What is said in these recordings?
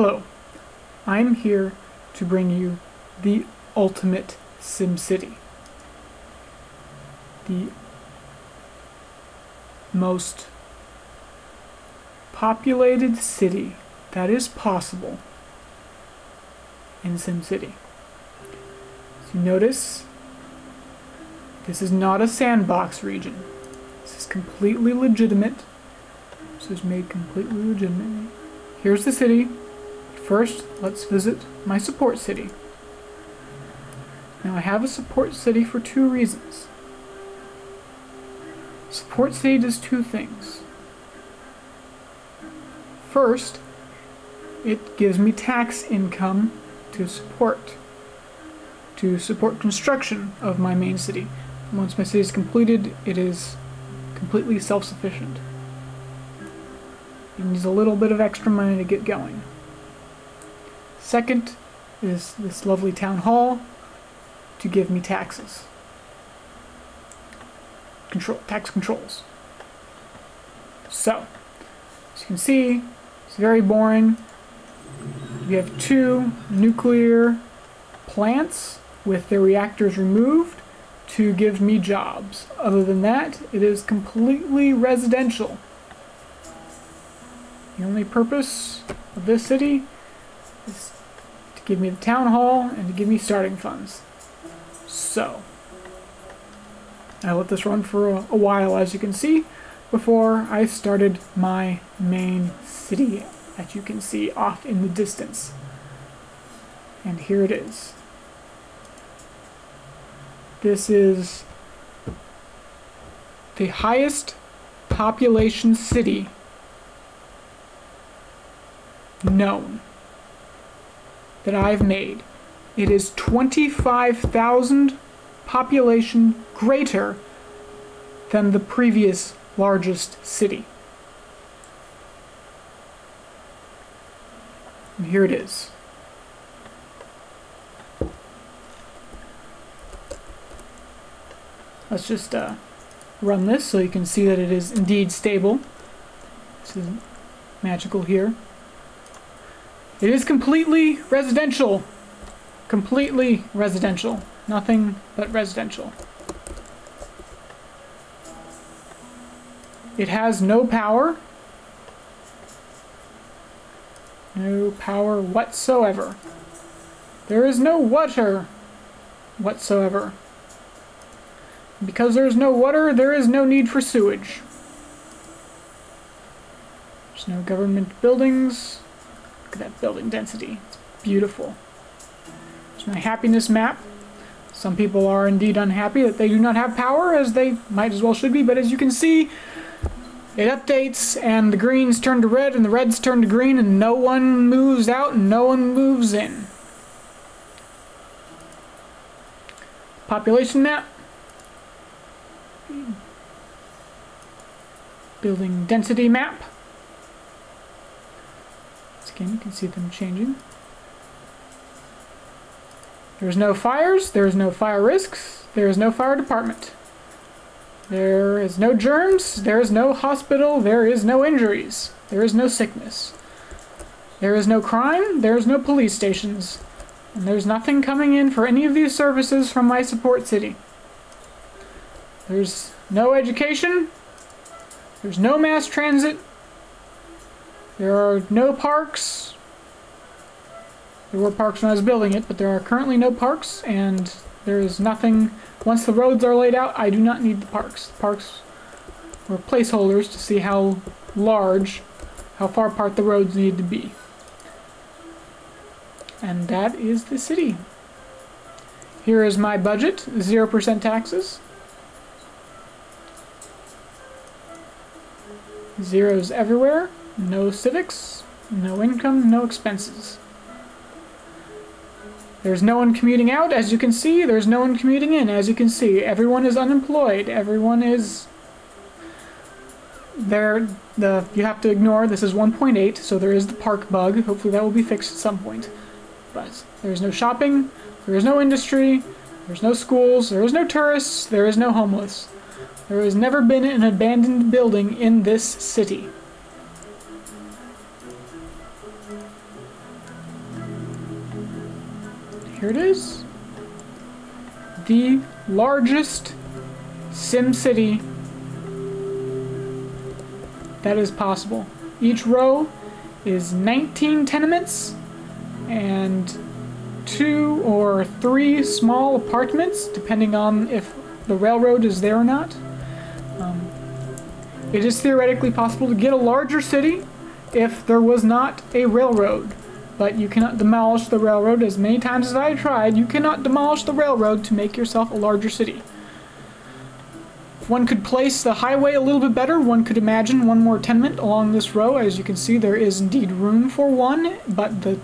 Hello, I'm here to bring you the ultimate Sim City. The most populated city that is possible in Sim City. So notice, this is not a sandbox region. This is completely legitimate. This is made completely legitimate. Here's the city. First, let's visit my support city. Now, I have a support city for two reasons. Support city does two things. First, it gives me tax income to support construction of my main city. And once my city is completed, it is completely self-sufficient. It needs a little bit of extra money to get going. Second is this lovely town hall to give me taxes. Tax controls. So, as you can see, it's very boring. We have two nuclear plants with their reactors removed to give me jobs. Other than that, it is completely residential. The only purpose of this city is to give me the town hall and to give me starting funds. So, I let this run for a while, as you can see, before I started my main city that you can see off in the distance. And here it is. This is the highest population city known that I've made. It is 25,000 population greater than the previous largest city. And here it is. Let's just run this so you can see that it is indeed stable. This is magical here. It is completely residential. Completely residential. Nothing but residential. It has no power. No power whatsoever. There is no water whatsoever. Because there is no water, there is no need for sewage. There's no government buildings. Look at that building density. It's beautiful. There's my happiness map. Some people are indeed unhappy that they do not have power, as they might as well should be, but as you can see, it updates, and the greens turn to red, and the reds turn to green, and no one moves out, and no one moves in. Population map. Building density map. Once again, you can see them changing. There's no fires, there's no fire risks, there's no fire department. There is no germs, there is no hospital, there is no injuries, there is no sickness. There is no crime, there is no police stations, and there's nothing coming in for any of these services from my support city. There's no education, there's no mass transit, there are no parks. There were parks when I was building it, but there are currently no parks, and there is nothing. Once the roads are laid out, I do not need the parks. The parks were placeholders to see how large, how far apart the roads need to be. And that is the city. Here is my budget, 0% taxes. Zeros everywhere, no civics, no income, no expenses. There's no one commuting out, as you can see. There's no one commuting in, as you can see. Everyone is unemployed. Everyone is... You have to ignore, this is 1.8, so there is the park bug. Hopefully that will be fixed at some point. But there's no shopping, there is no industry, there's no schools, there is no tourists, there is no homeless. There has never been an abandoned building in this city. Here it is. The largest Sim City that is possible. Each row is 19 tenements and 2 or 3 small apartments, depending on if the railroad is there or not. It is theoretically possible to get a larger city if there was not a railroad, but you cannot demolish the railroad. As many times as I tried, you cannot demolish the railroad to make yourself a larger city. If one could place the highway a little bit better, one could imagine one more tenement along this row. As you can see, there is indeed room for one, but the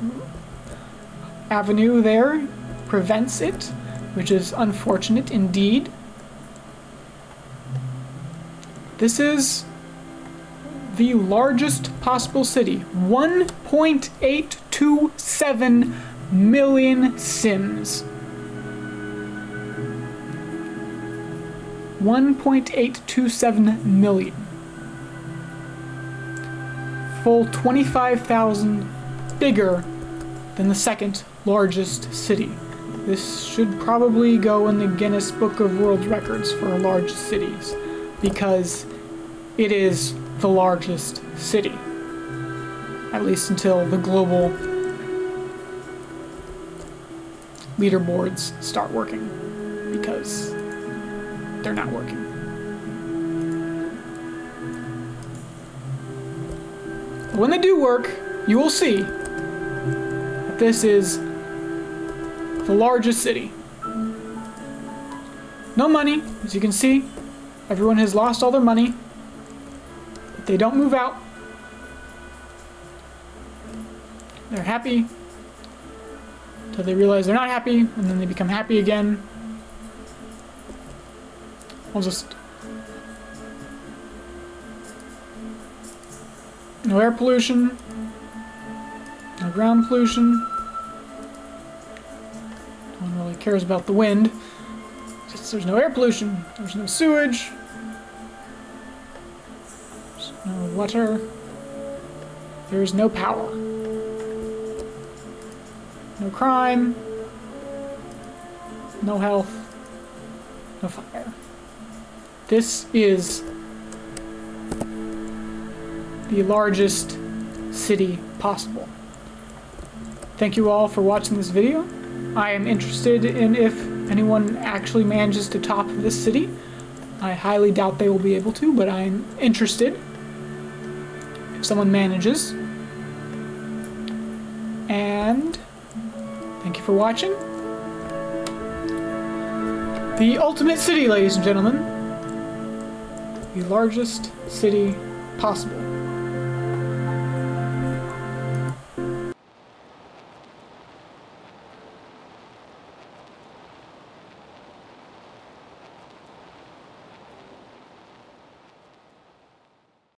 avenue there prevents it, which is unfortunate indeed. This is the largest possible city. 1.827 million Sims. 1.827 million. Full 25,000 bigger than the second largest city. This should probably go in the Guinness Book of World Records for large cities, because it is the largest city, at least until the global leaderboards start working, because they're not working. When they do work, you will see that this is the largest city. No money, as you can see. Everyone has lost all their money. But they don't move out. They're happy until they realize they're not happy, and then they become happy again. No air pollution. No ground pollution. No one really cares about the wind. There's no air pollution, there's no sewage, there's no water, there's no power, no crime, no health, no fire. This is the largest city possible. Thank you all for watching this video. I am interested in if anyone actually manages to top this city. I highly doubt they will be able to, but I'm interested if someone manages. And thank you for watching. The ultimate city, ladies and gentlemen. The largest city possible.